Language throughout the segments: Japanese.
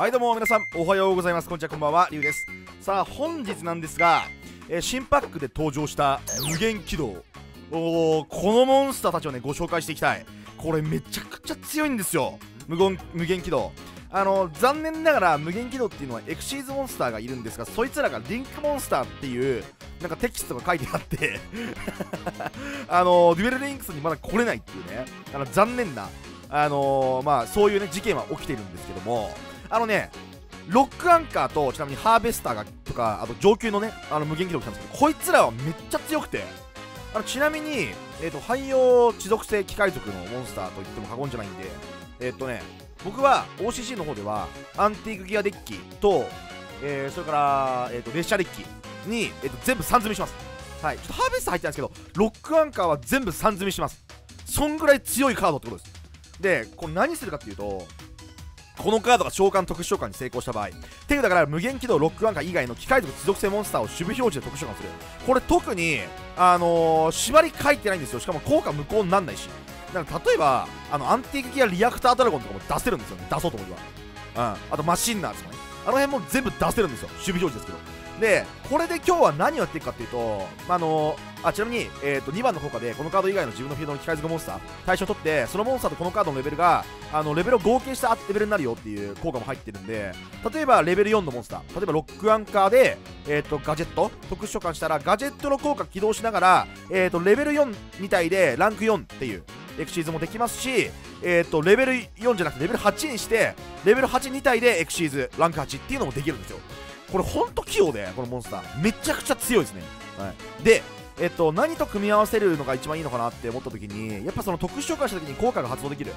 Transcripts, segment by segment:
はいどうも皆さんおはようございます。こんにちは、こんばんは、りゅうです。さあ本日なんですが、新パックで登場した無限軌道、このモンスターたちをねご紹介していきたい。これめちゃくちゃ強いんですよ、無限軌道。残念ながら無限軌道っていうのはエクシーズモンスターがいるんですが、そいつらがリンクモンスターっていうなんかテキストが書いてあってデュエルリンクスにまだ来れないっていうね、残念なそういうね事件は起きてるんですけども、ロックアンカーとちなみにハーベスターがとか、あと上級のね無限軌道来たんですけど、こいつらはめっちゃ強くて、ちなみに、汎用地属性機械族のモンスターといっても過言じゃないんで、僕は OCC の方ではアンティークギアデッキと、それから、列車デッキに、全部3積みします。はい、ちょっとハーベスター入ってないんですけど、ロックアンカーは全部3積みします。そんぐらい強いカードってことです。でこれ何するかっていうと、このカードが召喚特殊召喚に成功した場合、手札から無限軌道ロックアンカー以外の機械族持続性モンスターを守備表示で特殊召喚する。これ特に縛り書いてないんですよ。しかも効果無効になんないし、だから例えばアンティークギアリアクタードラゴンとかも出せるんですよね、出そうと思えば。あとマシンナーとかね、あの辺も全部出せるんですよ、守備表示ですけど。でこれで今日は何をやっていくかっていうと、ちなみに、2番の効果でこのカード以外の自分のフィールドの機械付けモンスター対象を取って、そのモンスターとこのカードのレベルがレベルを合計したレベルになるよっていう効果も入ってるんで、例えばレベル4のモンスター、例えばロックアンカーで、ガジェット特殊召喚したらガジェットの効果起動しながら、レベル4みたいでランク4っていうエクシーズもできますし、レベル4じゃなくてレベル8にして、レベル82体でエクシーズランク8っていうのもできるんですよ。これほんと器用で、このモンスターめちゃくちゃ強いですね、はい、で、何と組み合わせるのが一番いいのかなって思った時に、やっぱその特殊召喚した時に効果が発動できる、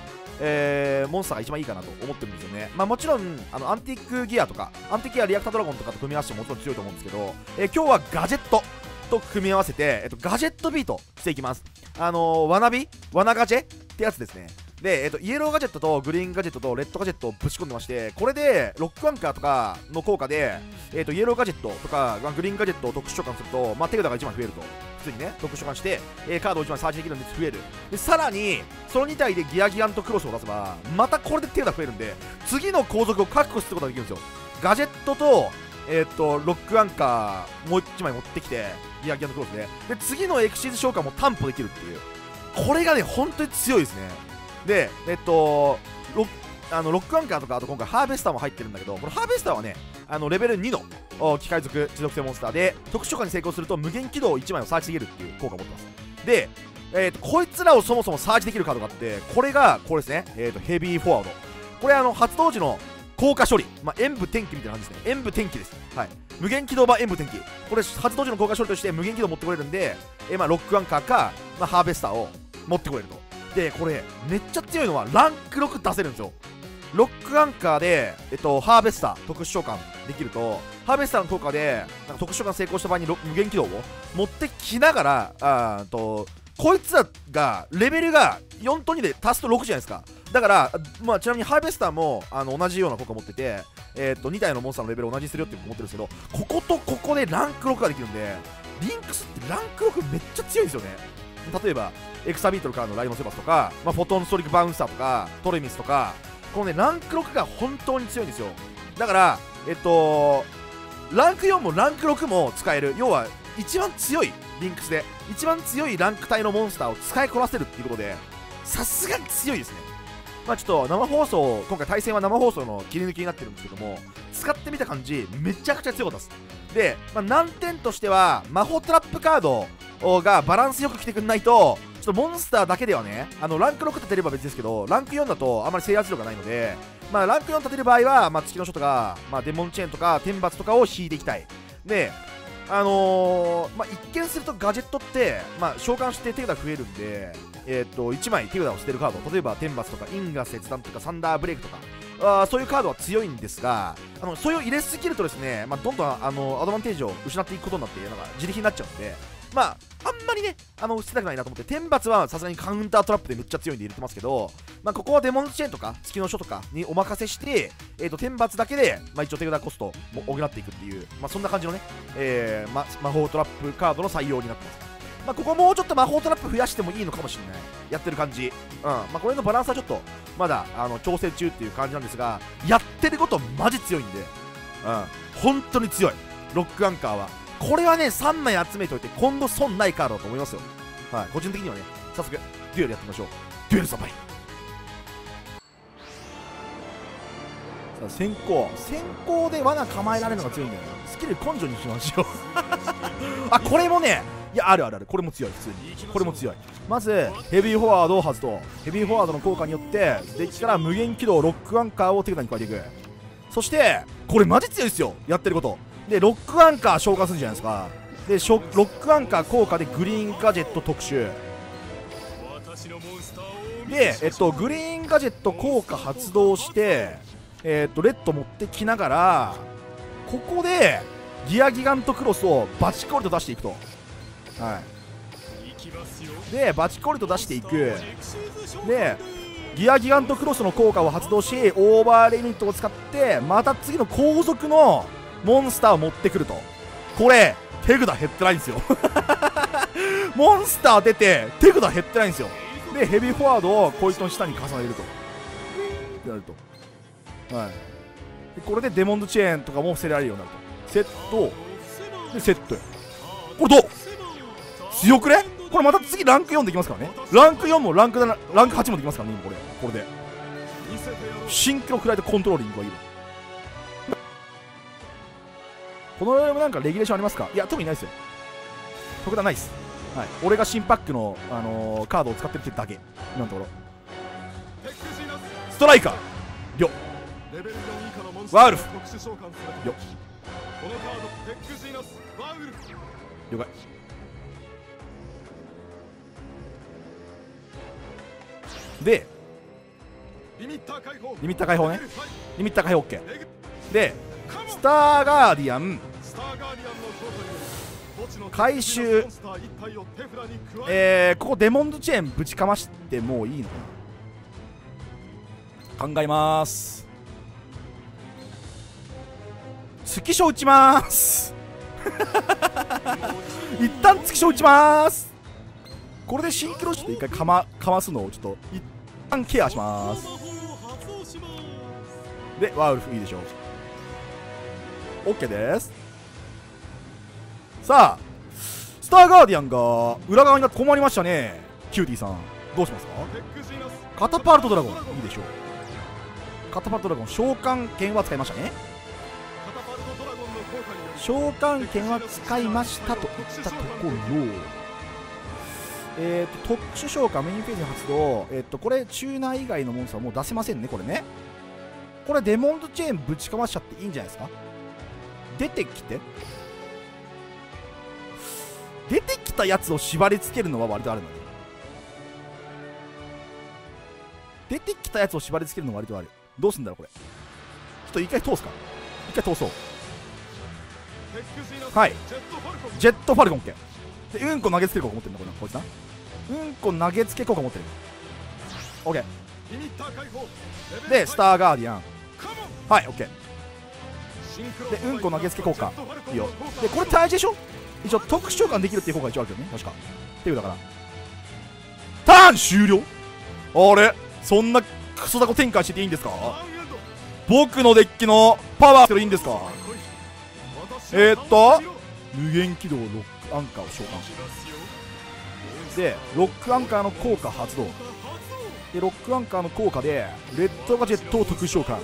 モンスターが一番いいかなと思ってるんですよね。もちろんアンティークギアとかアンティークギアリアクタードラゴンとかと組み合わせてももちろん強いと思うんですけど、今日はガジェットと組み合わせて、ガジェットビートしていきます。罠ガジェってやつですね。で、イエローガジェットとグリーンガジェットとレッドガジェットをぶち込んでまして、これでロックアンカーとかの効果で、イエローガジェットとかグリーンガジェットを特殊召喚すると、手札が1枚増えると。普通にね特殊召喚して、カードを1枚サーチできるので増える。でさらにその2体でギアギガントクロスを出せば、またこれで手札増えるんで、次の後続を確保することができるんですよ。ガジェットとロックアンカーもう1枚持ってきてギアギガントクロスで、次のエクシーズ召喚も担保できるっていう、これがね本当に強いですね。でロックアンカーとか、あと今回ハーベスターも入ってるんだけど、このハーベスターはねレベル2の機械属持続性モンスターで特殊召喚に成功すると無限軌道を1枚をサーチできるっていう効果を持ってます。で、こいつらをそもそもサーチできるカードがあって、これがこれですね、ヘビーフォワード。これ発動時の効果処理、演武天気みたいな感じですね。演武天気です、はい、無限軌道版演武天気。これ発動時の効果処理として無限軌道持ってこれるんで、ロックアンカーか、ハーベスターを持ってこれると。でこれめっちゃ強いのはランク6出せるんですよ。ロックアンカーで、ハーベスター特殊召喚できると、ハーベスターの効果でなんか特殊召喚成功した場合に無限軌道を持ってきながら、こいつらがレベルが4と2で足すと6じゃないですか。だから、ちなみにハーベスターも同じような効果持ってて、2体のモンスターのレベルを同じにするよって思ってるんですけど、こことここでランク6ができるんで、リンクスってランク6めっちゃ強いんですよね。例えばエクサビートルからのライオンセバスとか、フォトンストリックバウンサーとかトレミスとか、このねランク6が本当に強いんですよ。だからランク4もランク6も使える、要は一番強いリンクスで一番強いランク帯のモンスターを使いこなせるっていうことで、さすがに強いですね。ちょっと生放送、今回対戦は生放送の切り抜きになってるんですけども、使ってみた感じめちゃくちゃ強かったです。で、難点としては魔法トラップカードがバランスよく来てくんないと、ちょっとモンスターだけではね、ランク6立てれば別ですけど、ランク4だとあまり制圧力がないので、ランク4立てる場合は、月の書とか、デモンチェーンとか天罰とかを引いていきたい。で一見するとガジェットって、召喚して手札増えるんで、1枚手札を捨てるカード、例えば天罰とか因果切断とかサンダーブレイクとか、そういうカードは強いんですが、それを入れすぎるとですね、どんどんアドバンテージを失っていくことになって、自力になっちゃうんで、あんまりね捨てたくないなと思って、天罰はさすがにカウンタートラップでめっちゃ強いんで入れてますけど、ここはデモンチェーンとか月の書とかにお任せして、天罰だけで、一応手札コストも補っていくっていう、そんな感じのね、魔法トラップカードの採用になってます。まあ、ここもうちょっと魔法トラップ増やしてもいいのかもしれない、やってる感じ。うん、まあ、これのバランスはちょっとまだ調整中っていう感じなんですが、やってることマジ強いんで、うん、本当に強いロックアンカーは。これはね、3枚集めておいて今度損ないカードだと思いますよ。はい、個人的にはね。早速デュエルやってみましょう。デュエルサバイ。さあ、先行で罠構えられるのが強いんだよね。スキル根性にしましょう。あ、これもね、いや、ある、これも強い、普通にこれも強い。まずヘビーフォワードを外すと、ヘビーフォワードの効果によってデッキから無限軌道ロックアンカーを手札に加えていく。そしてこれマジ強いですよ、やってることで。ロックアンカー召喚するじゃないですか。でロックアンカー効果でグリーンガジェット特集で、グリーンガジェット効果発動して、レッド持ってきながら、ここでギアギガントクロスをバチコリと出していくと。はい、でバチコリと出していく。でギアギガントクロスの効果を発動し、オーバーレミットを使ってまた次の後続のモンスターを持ってくると。これ手札減ってないんですよ。モンスター出て手札減ってないんですよ。でヘビーフォワードをこいつの下に重ねるとってやると、はい、でこれでデモンズチェーンとかも捨てられるようになると。セットでセットや。これどう強くね。これまた次ランク4できますからね。ランク4もランク8もできますからね。今これでシンクロフライトコントローリングはいいわ。このようなんかレギュレーションありますか。いや、特にないですよ。特段ないっす。はい、俺が新パックの、カードを使ってるってだけ。今のところストライカーリョワウルフリョ了解。でリミッター解放ね。リミッター解放 OK でスターガーディアン回収。ここデモンズチェーンぶちかましてもういいのかな。考えまーす。月章打ちまーす。一旦月章打ちまーす。これでシンクロして一回かますのをちょっと一旦ケアしまーす。でワウルフいいでしょう。 OK です。さあスターガーディアンが裏側になって困りましたね。キューティーさんどうしますか。カタパルトドラゴンいいでしょう。カタパルトドラゴン召喚剣は使いましたね。召喚剣は使いましたといったところ。特殊召喚メインページの発動、これチューナー以外のモンスターはもう出せませんね。これね、これデモンドチェーンぶちかましちゃっていいんじゃないですか。出てきたやつを縛りつけるのは割とあるので、どうすんだろうこれ。ちょっと一回通すか。一回通そう。はい、ジェットファルコン剣でうんこ投げつける効果持ってるんだ。こいつなうんこ投げつけ効果持ってる。 OK でスターガーディアンはい OK でうんこ投げつけ効果いいよ。でこれ大事でしょ。一応特殊召喚できるっていう効果一応あるけどね、確かっていう。だからターン終了。あれそんなクソダコ展開してていいんですか。僕のデッキのパワーしていいんですか。無限軌道ロックアンカーを召喚でロックアンカーの効果発動でロックアンカーの効果でレッドガジェットを特殊召喚。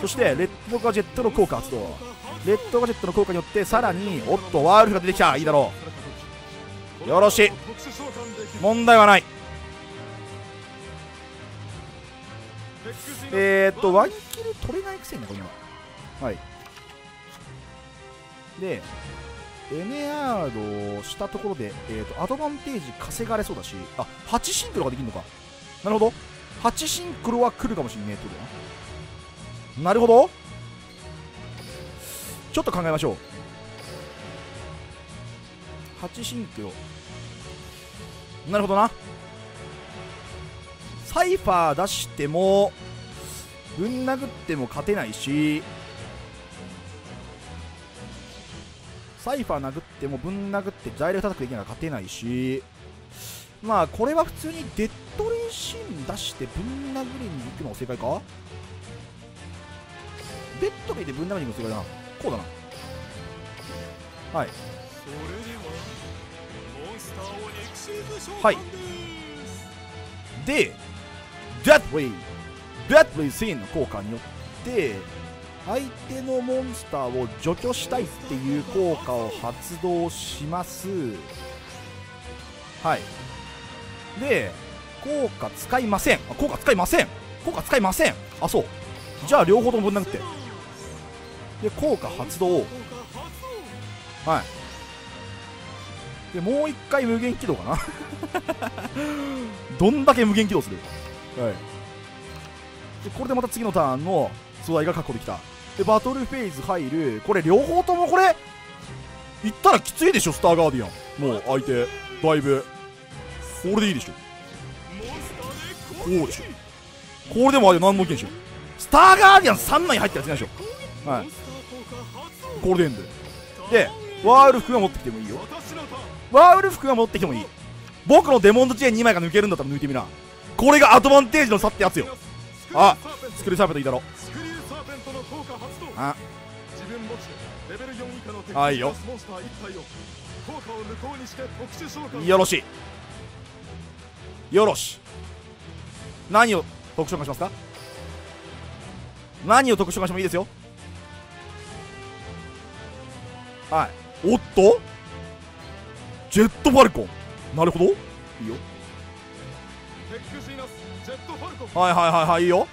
そしてレッドガジェットの効果発動。レッドガジェットの効果によってさらにおっとワールフが出てきた。いいだろう、よろしい、問題はない。ワンキル取れないくせになこれは。はいでNR をしたところで、アドバンテージ稼がれそうだし、あ、8シンクロができるのか。なるほど、8シンクロは来るかもしんねえってことだな。なるほど、ちょっと考えましょう。8シンクロ、なるほどな。サイファー出してもぶん殴っても勝てないし、サイファー殴ってもぶん殴って材料叩くできなら勝てないし、まあこれは普通にデッドレイシーン出してぶん殴りに行くのが正解か。デッドレイでぶん殴りに行くのが正解だな。こうだな。はいはい。でデッドレイシーンの効果によって相手のモンスターを除去したいっていう効果を発動します。はい。で効果使いません。あ、そう。じゃあ両方ともぶん殴って、で効果発動、はい、でもう一回無限起動かなどんだけ無限起動する。はい。でこれでまた次のターンの素材が確保できた。でバトルフェーズ入る。これ両方ともこれいったらきついでしょ。スターガーディアンもう相手だいぶこれでいいでしょ。こうでしょ。これでもあれ何もいけんでしょ。スターガーディアン3枚入ったやつないでしょ。はい。これでいいんだよ。でワーウルフが持ってきてもいいよ。ワーウルフが持ってきてもいい。僕のデモンド知恵2枚が抜けるんだったら抜いてみな。これがアドバンテージの差ってやつよ。あ、スクリューサーペントいいだろ。あ、あいいよ。よろしいよろしい。何を特殊召喚しますか。何を特殊召喚してもいいですよ。はい。おっとジェットファルコン、なるほどいいよ。はいはいはいはい、いいよ。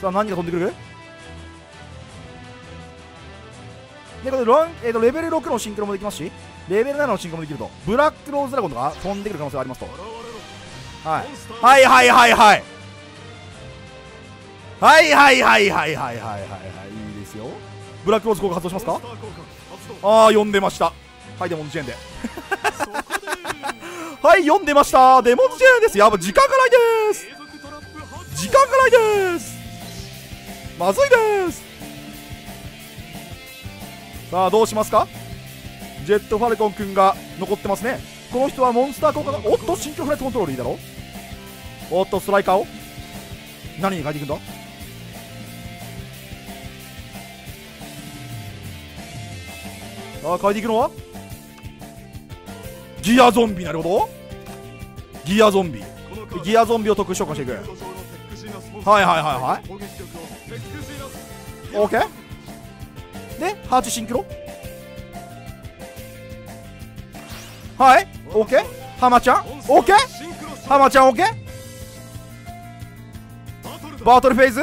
さあ何が飛んでくる。でこれレベル6のシンクロもできますし、レベル7のシンクロもできると、ブラックローズドラゴンとか飛んでくる可能性がありますと。はいはいはいはいはいはいはいはいはいはいはい、いいですよ。ブラックローズ効果発動しますか。ああ読んでました。はいデモンズチェーンではい読んでました。デモンズチェーンです。やばい、時間がないです。時間がないです。まずいです。さあどうしますか。ジェットファルコン君が残ってますね。この人はモンスター効果が、おっと新境フライトコントロールいいだろ。おっとストライカーを何に変えていくんだ。さあ変えていくのはギアゾンビ、なるほどギアゾンビ。ギアゾンビを特殊召喚していく。はいはいはいはい、オーケー。でハーチシンクロ、はい OK。 ハマちゃん OK。 ハマちゃん OK。 バトルフェーズ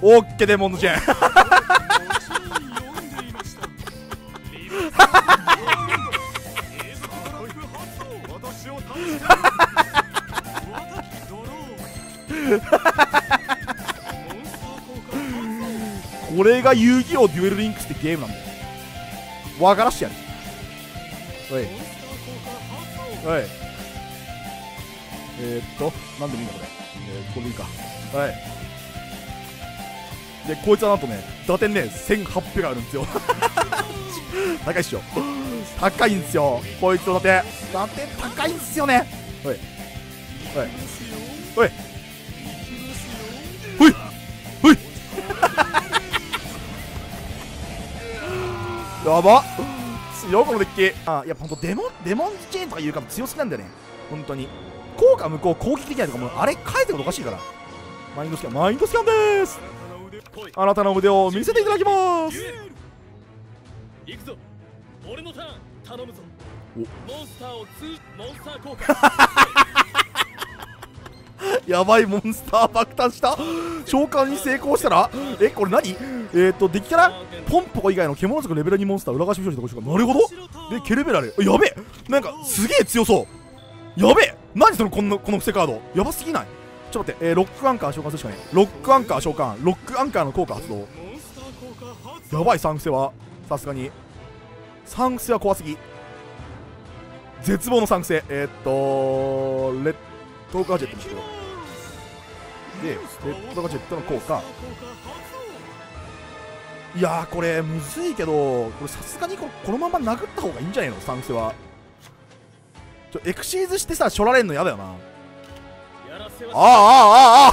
OK。 デモンズチェーンこれが遊戯王デュエルリンクスってゲームなんだよ。わからしてやる。おいおい、なんでもいいんだこれ、これでいいか。はい。でこいつはなんとね打点ね1800あるんですよ高いっしょ。高いんですよこいつの打点高いんすよね。おいおいおいおいおいやば強、このデッキ。あ、やっぱほんとデモンズチェーンとかいうから強すぎなんだよねほんとに。効果無効攻撃できないとかもうあれ変えてことおかしいから。マインドスキャン、マインドスキャンでーす。あなたの腕を見せていただきます。行くぞ俺のターン、頼むぞ。モンスターをモンスター効果やばい、モンスター爆誕した。召喚に成功したらこれ何。できたらポンポ以外の獣族レベル2モンスター裏返し無表示とか、なるほど。でケルベラル、やべえ、なんかすげえ強そう。やべえ、何そのこの伏せカードやばすぎない。ちょっと待って、ロックアンカー召喚するしかね。ロックアンカーの効果発動。やばい、3伏せはさすがに3伏せは怖すぎ。絶望の3伏せ。レッドガジェットですけど、でレッドガジェットの効果いやーこれむずいけど、これさすがにこのまま殴った方がいいんじゃないの。スタンスはエクシーズしてさしょられんのやだよな。あああ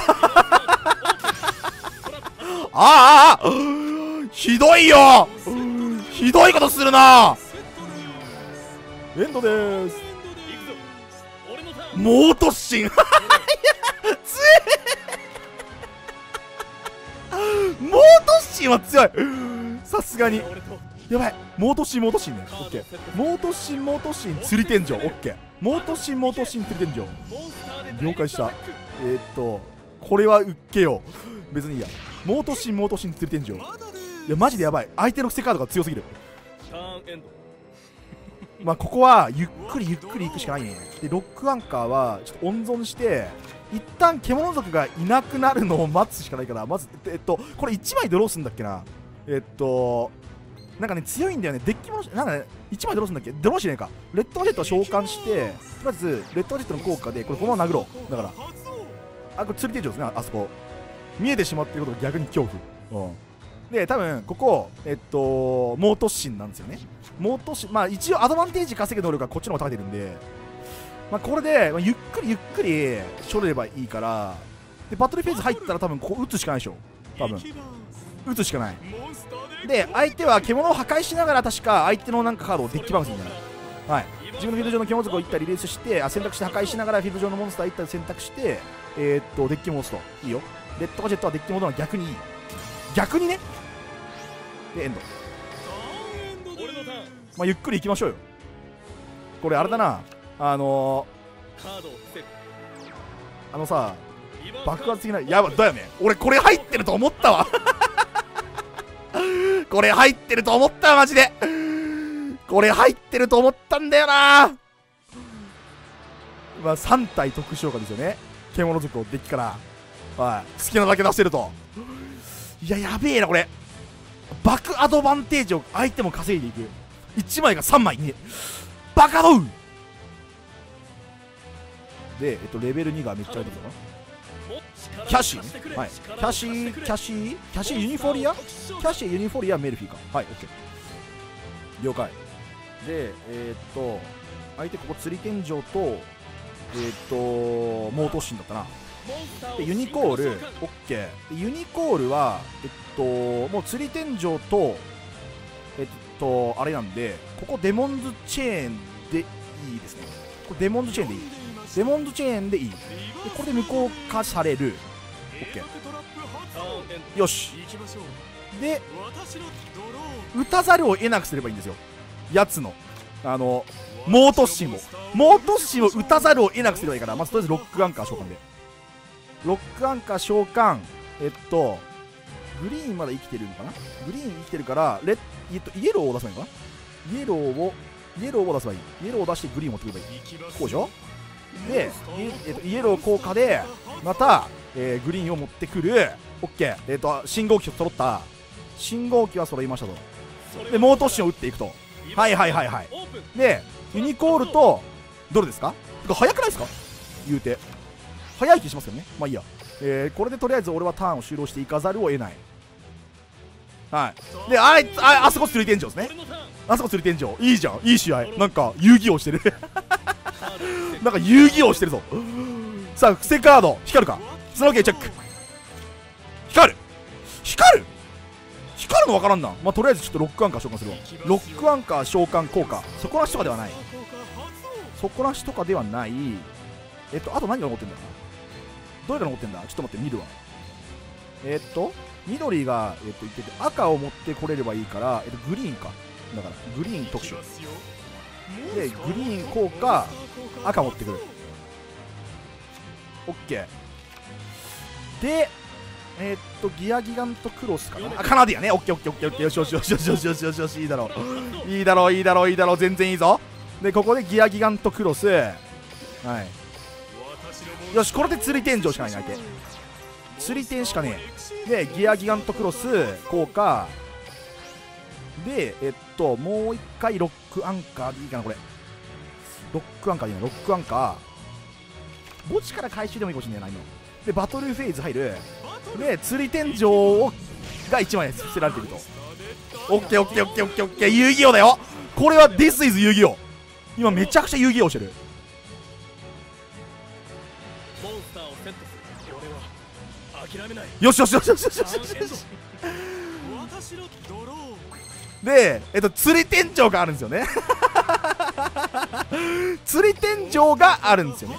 あああああああひどいよ、ひどいことするな。エンドでーす。猛突進猛突進は強い、さすがにやばい。猛突進猛突進ね、オッケー。猛突進猛突進釣り天井、オッケー。猛突進猛突進釣り天井了解した。これはうっけよう、別にいいや。猛突進猛突進釣り天井、いやマジでやばい。相手のセカードが強すぎる。まあここはゆっくりゆっくりいくしかないね。でロックアンカーはちょっと温存して一旦獣族がいなくなるのを待つしかないから、まずこれ1枚ドローするんだっけな。なんかね強いんだよねデッキもの。なんかね1枚ドローするんだっけ。ドローしねえか。レッドガジェットを召喚してとりあえずレッドガジェットの効果でこれこのまま殴ろう。だからあこれ釣り定常ですね。あそこ見えてしまっていることが逆に恐怖、で多分ここ猛突進なんですよね。猛突進、まあ一応アドバンテージ稼ぐ能力がこっちの方が高いてるんで、まあこれで、まあ、ゆっくりゆっくりしょれればいいから。でバトルフェーズ入ったら多分ここ打つしかないでしょ。多分打つしかないで、相手は獣を破壊しながら確か相手のなんかカードをデッキバウンスになる。はい、自分のフィールド上の獣族を1体リリースして、あ選択して破壊しながらフィールド上のモンスター1体選択してデッキ戻すといいよ。レッドガジェットはデッキ戻るの逆にいい、逆にね。でエンド、まあ、ゆっくりいきましょうよ。これあれだな、さ爆発的な、やばだよね。俺これ入ってると思ったわこれ入ってると思ったわ、マジでこれ入ってると思ったんだよな。まあ3体特殊召喚ですよね、獣族をデッキから、はい好きなだけ出せると。いややべえな、これバックアドバンテージを相手も稼いでいく。1枚が3枚にバカドウで、レベル2がめっちゃ出てるかな。キャシー、はい、キャシーキャシーキャシーユニフォリア、キャシーユニフォリアメルフィーか、はい OK 了解。で相手ここ釣り天井と猛突進だったな。でユニコール OK、 ユニコールはもう釣り天井とあれなんで、ここデモンズチェーンでいいですね。これデモンズチェーンでいい、デモンズチェーンでいい。でこれで無効化される OK よし。で打たざるを得なくすればいいんですよ、やつの猛突進を打たざるを得なくすればいいから、まずとりあえずロックアンカー召喚でロックアンカー召喚。グリーンまだ生きてるのかな。グリーン生きてるからイエローを出せばいいのかな。イエローを出せばいい。イエローを出してグリーンを持ってくればいい、こうでしょ。でイエロー効果でまた、グリーンを持ってくる OK、信号機を揃った、信号機は揃いましたと。で猛突進を打っていくと、はいはいはいはい。でユニコールとどれですか。早くないですか、言うて早い気しますよね。まあいいや、これでとりあえず俺はターンを終了していかざるを得ない。はいであそこ釣り天井ですね。あそこ釣り天井いいじゃん、いい試合。なんか遊戯王してるなんか遊戯王してるぞさあ癖カード光るか、砂時計チェック、光るの分からんな。まあとりあえずちょっとロックアンカー召喚するわ。ロックアンカー召喚効果そこらしとかではない、あと何が残ってんだ、どれが残ってんだ、ちょっと待って見るわ。緑が、いってて赤を持ってこれればいいから、グリーンか。だからグリーン特殊でグリーン効果赤持ってくる OK でギアギガントクロスかな、カナディアね OKOKOKOK よしよしよしよしよしよしよしよし、いいだろういいだろういいだろういいだろう、全然いいぞ。でここでギアギガントクロス、はい、よしこれで釣り天井しかないな、相手釣り点しかねえ。でギアギガントクロス効果でもう一回ロックアンカーでいいかな。これロックアンカーでいいな、ロックアンカー墓地から回収でもいいかもしれないな。でバトルフェーズ入る。で釣り天井が1枚捨てられてると。オッケーオッケーオッケーオッケーオッケー。遊戯王だよこれは。 This is 遊戯王。今めちゃくちゃ遊戯王してる。よしよしよしよしよしよし。で、釣り天井があるんですよね。釣り天井があるんですよね。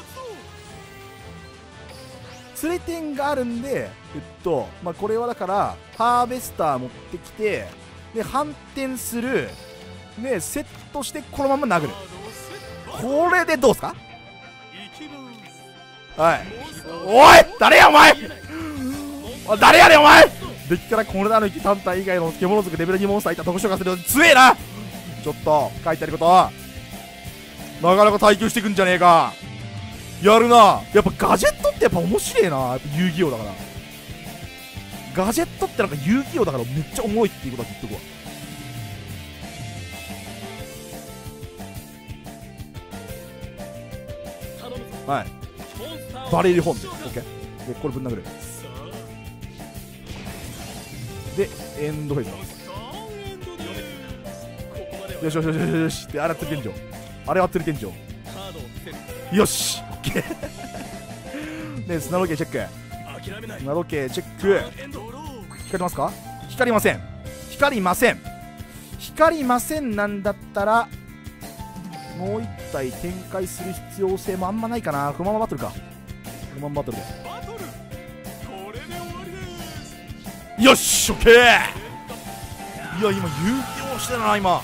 釣り天があるんで、まあ、これはだからハーベスター持ってきて、で反転する、でセットしてこのまま殴る。これでどうすか。はい、おい誰やお前、誰やねんお前。デッキからコルダーの生き単体以外の獣族レベル2モンスターいた特殊化するのに強えな。ちょっと書いてあることなかなか耐久してくんじゃねえか。やるな。やっぱガジェットってやっぱ面白えな。やっぱ遊戯王だから、ガジェットってなんか遊戯王だからめっちゃ重いっていうことは言っとくわ。はい、バレリホーンで OK でこれぶん殴る。でエンドフェイズ。よしよしよしよしよし。であれは釣り天井、あれは釣り天井。よし OK で砂時計チェック、砂時計チェック。光りますか。光りません光りません光りません。なんだったらもう一体展開する必要性もあんまないかな。このままバトルか。このままバトルで。よしオッケー。いや今遊戯王してるな今。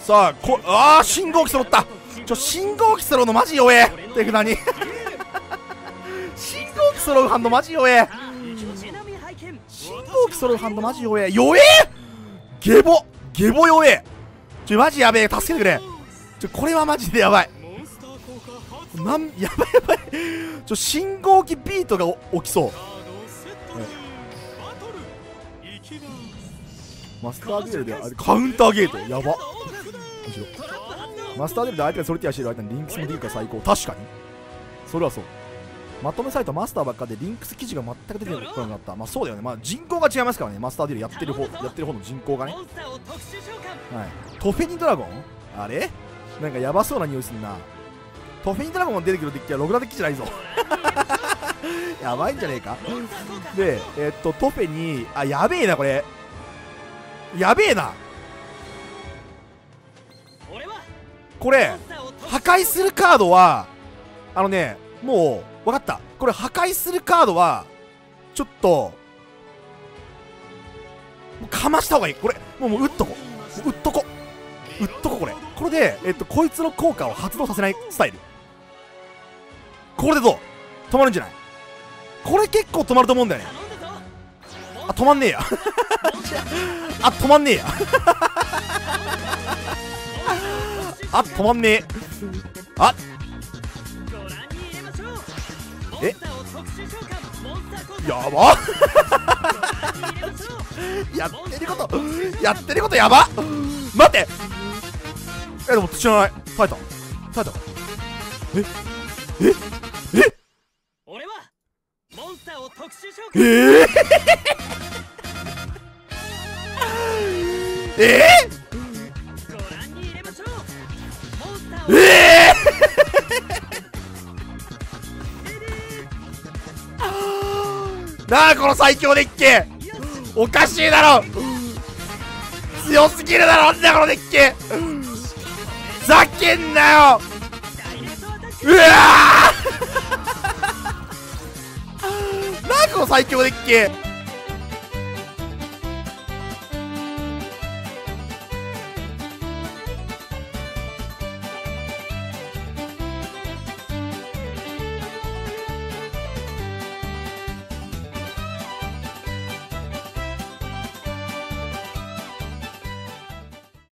さあこああ信号機揃った。信号機揃うのマジ弱え。手札に信号機揃う反応マジ弱え。信号機揃う反応マジ弱え。弱えゲボゲボ弱え。マジやべえ助けてくれ。これはマジでやばい。やばいやばい。信号機ビートが起きそう。マスターデュエルでカウンターゲートやば。マスターデュエルで相手がソリティアしてる間にリンクスもできるから最高。確かにそれはそう。まとめサイトマスターばっかでリンクス記事が全く出てこなくなった。まあそうだよね。まあ人口が違いますからね。マスターデュエルやってる方の人口がね。はいトフェニードラゴンあれなんかやばそうな匂いすんな。トフェニードラゴンも出てくるデッキはログラデッキじゃないぞ。やばいんじゃねえか。でトフェにあやべえなこれやべえな。これ破壊するカードはあのねもう分かった。これ破壊するカードはちょっとかました方がいい。これもう打っとこ打っとこ打っとこ。これで、こいつの効果を発動させないスタイル。これでどう止まるんじゃない。これ結構止まると思うんだよね。あ止まんねえや。あ止まんねえや。あ止まんねえ。あえやば。やってることやば。待ってでも知らない。耐えたえ俺はモンスターを特殊召喚。ご覧に入れましょう。モンスターをなあこの最強デッキおかしいだろ。強すぎるだろ。なんだこのデッキふざけんなよ。うわなあこの最強デッキ。